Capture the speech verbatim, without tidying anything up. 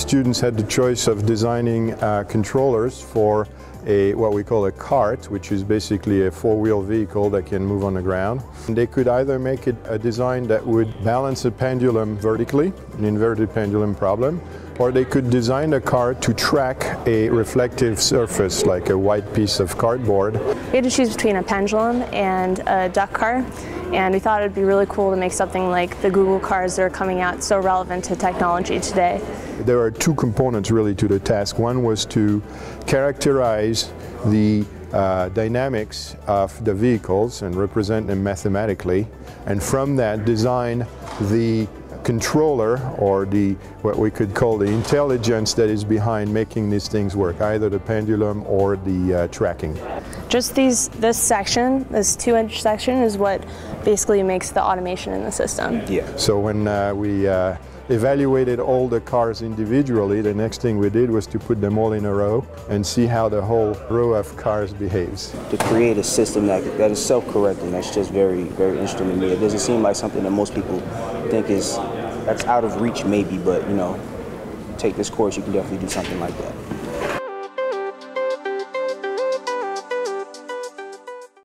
students had the choice of designing uh, controllers for a what we call a cart, which is basically a four-wheel vehicle that can move on the ground. And they could either make it a design that would balance a pendulum vertically, an inverted pendulum problem, or they could design a cart to track a reflective surface, like a white piece of cardboard. We had to choose between a pendulum and a duck car, and we thought it would be really cool to make something like the Google Cars that are coming out, so relevant to technology today. There are two components really to the task. One was to characterize the uh, dynamics of the vehicles and represent them mathematically, and from that design the controller, or the what we could call the intelligence that is behind making these things work, either the pendulum or the uh, tracking. Just these, this section, this two-inch section, is what basically makes the automation in the system. Yeah. So when uh, we uh, evaluated all the cars individually, the next thing we did was to put them all in a row and see how the whole row of cars behaves. To create a system that, that is self-correcting, that's just very, very interesting to me. It doesn't seem like something that most people think is, that's out of reach maybe, but you know, take this course, you can definitely do something like that.